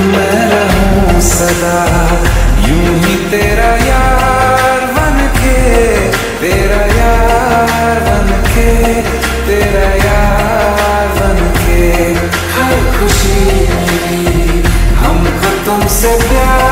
मैं रहूं सदा यूं ही तेरा यार बन के, तेरा यार बन के, तेरा यार बन के। हर खुशी हमको तुमसे प्यार।